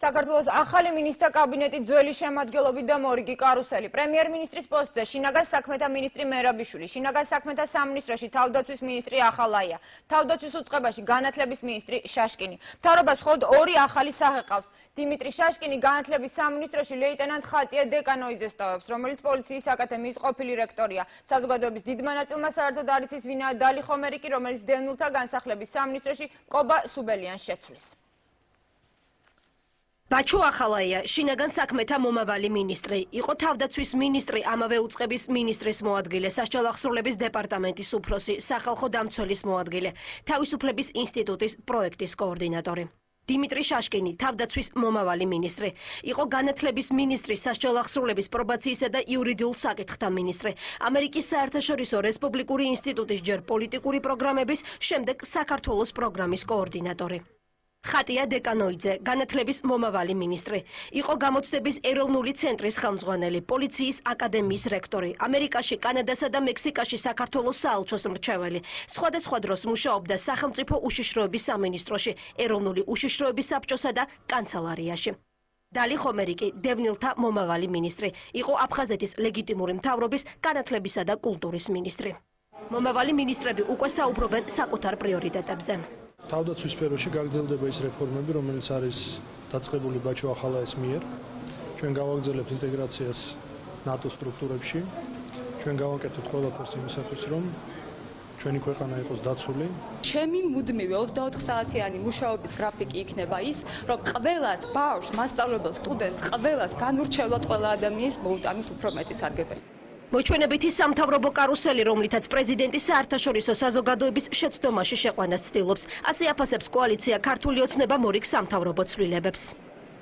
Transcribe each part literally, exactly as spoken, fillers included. საქართველოს ახალი მინისტრთა კაბინეტის ძველი შემადგენლობით და მორიგი კარუსელი. პრემიერ-მინისტრის პოსტზე შინაგან საქმეთა მინისტრი მერაბიშვილი, შინაგან საქმეთა სამინისტროში თავდაცვის მინისტრი ახალაია, თავდაცვის უწყებაში განათლების მინისტრი შაშკინი. მთავრობას მხოლოდ ორი ახალი სახე ყავს. დიმიტრი შაშკინი განათლების სამინისტროში ლეიტენანტ ხატია დეკანოიძეს თავებს, რომელიც პოლიციის აკადემიის ყოფილი რექტორია. საზოგადოების დიდმა ნაწილმა საერთოდ არ იცის, ვინაა დალი ხომერი კი, რომელიც დევნილთა განსახლების სამინისტროში კობა სუბელიანს შეცვლის. Bacho ახალაია, შინაგან საქმეთა მომავალი მინისტრი, იყო თავდაცვის მინისტრი, ამავე უწყების მინისტრის მოადგილე, საშუალო აღსრულების დეპარტამენტის უფროსი, სახალხო დამცველის მოადგილე, თავისუფლების ინსტიტუტის პროექტის კოორდინატორი. დიმიტრი შაშკინი, თავდაცვის მომავალი მინისტრი, იყო განათლების მინისტრი, საშუალო აღსრულების პრობაციისა და იურიდიულ საკითხთა მინისტრი, ამერიკის საერთაშორისო რესპუბლიკური ინსტიტუტის ჯერ პოლიტიკური პროგრამების, შემდეგ საქართველოს პროგრამის კოორდინატორი. ხატია დეკანოიძე, განათლების მომავალი მინისტრი, იყო გამოცდების ეროვნული ცენტრის ხელმძღვანელი, პოლიციის აკადემიის რექტორი, ამერიკაში, კანადასა და მექსიკაში საქართველოს საელჩოს მრჩეველი. სხვადასხვა დროს მუშაობდა სახელმწიფო უშიშროების სამინისტროში, ეროვნული უშიშროების საბჭოსა და კანცელარიაში. დალი ხომერი კი დევნილთა მომავალი მინისტრი, იყო აფხაზეთის ლეგიტიმური მთავრობის განათლებისა და კულტურის მინისტრი. მომავალი მინისტრები უკვე საუბრობენ საკუთარ პრიორიტეტებზე. თავდაცვის სფეროში გაგრძელდება ის რეფორმები, რომელიც არის დაწყებული ბაჩო ახალაის მიერ. ჩვენ გავაგრძელებთ ინტეგრაციას ნატოს სტრუქტურებში. ჩვენ გავაკეთებთ ყველაფერს იმისათვის, რომ ჩვენი ქვეყანა იყოს დაცული. ჩემი მუდმივი ოცდაოთხსაათიანი მუშაობის გრაფიკი იქნება ის, რომ ყველას ბავშვს, მასწავლებლს, სტუდენტს, ყველას განურჩევლად ყველა ადამიანს მოუტანოთ უფრო მეტი სარგებელი. მოჩვენებითი სამთავრობო კარუსელი, რომლითაც პრეზიდენტი საერთაშორისო საზოგადოების შეცდომაში შეყვანას ცდილობს, ასე აფასებს კოალიცია ქართული ოცნება მორიგ სამთავრობო ცვლილებებს.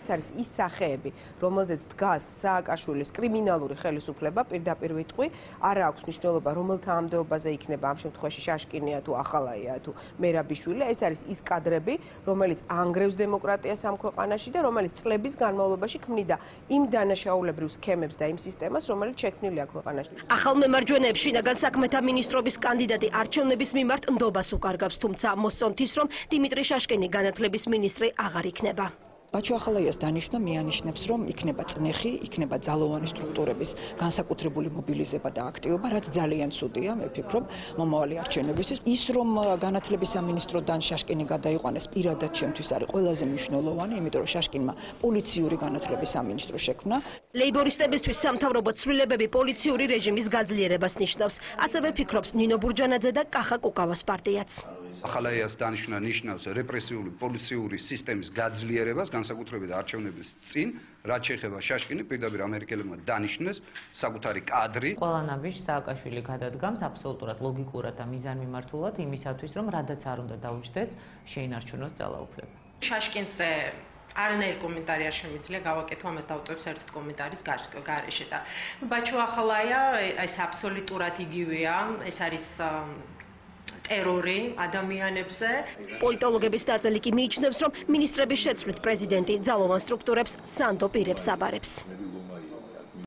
ეს არის ის სახეები, რომელზეც დგას სააკაშვილის კრიმინალური ხელისუფლება, პირდაპირ ვიტყვი, არ აქვს მნიშვნელობა, რომელთა ამდეობაზე იქნება ამ შემთხვევაში შაშკინია თუ ახალაია თუ მერაბიშვილი, ეს არის ის კადრები, რომელიც ანგრევს დემოკრატიას ამ ქვეყანაში და რომელიც წლების განმავლობაში ქმნიდა იმ დანაშაულებრივ სქემებს და იმ სისტემას, რომელიც შექმნილია ქვეყანაში. ახალმემარჯვენეებს შინაგან საქმეთა მინისტრობის კანდიდატი არჩევნების მიმართ ნდობას უკარგავს, თუმცა მოსწონთის, რომ დიმიტრი შაშკინი განათლების მინისტრი აღარ იქნება. Bacho ახალაიას დანიშნა მიანიშნებს, რომ იქნება წნეხი, იქნება ძალოვანი სტრუქტურების განსაკუთრებული მობილიზება და აქტივობა, რაც ძალიან ცუდია, მე ვფიქრობ, მომავალი არჩევნებისთვის. Ის რომ განათლების სამინისტროდან შაშკინი გადაიყვანეს, პირადად ჩემთვის არის ყველაზე მნიშვნელოვანი, იმიტომ რომ შაშკინმა პოლიციური განათლების სამინისტრო შექმნა. ლეიბორისტებისთვის სამთავრობო ცვლილებები პოლიციური რეჟიმის გაძლიერებას ნიშნავს, ასევე ფიქრობს ნინო ბურჯანაძე და კახა კუკავას პარტიაც. ახალაიას დანიშნა ნიშნავს რეპრესიული პოლიციური სისტემის გაძლიერებას, განსაკუთრებით არჩევნების წინ, რაც შეეხება შაშკინი, პირდაპირ ამერიკელებმა დანიშნეს საკუთარი კადრი. ყველანაირად სააკაშვილი გადადგამს აბსოლუტურად ლოგიკურად და მიზანმიმართულად იმისათვის, რომ რადგანაც არ უნდა დაუჯდეს შეინარჩუნოს ძალაუფლება. შაშკინზე არანაირი კომენტარი არ შემიძლია გავაკეთო, ამას დავტოვებ საერთოდ კომენტარის გარეშე და ბაჩო ახალაია ეს აბსოლუტურად იგივეა, ეს არის ტერორი ადამიანებზე. პოლიტოლოგების დაწერილი კი მიიჩნევს, რომ მინისტრების შეცვლით პრეზიდენტი ძალოვან სტრუქტურებს სანდო პირებს აბარებს.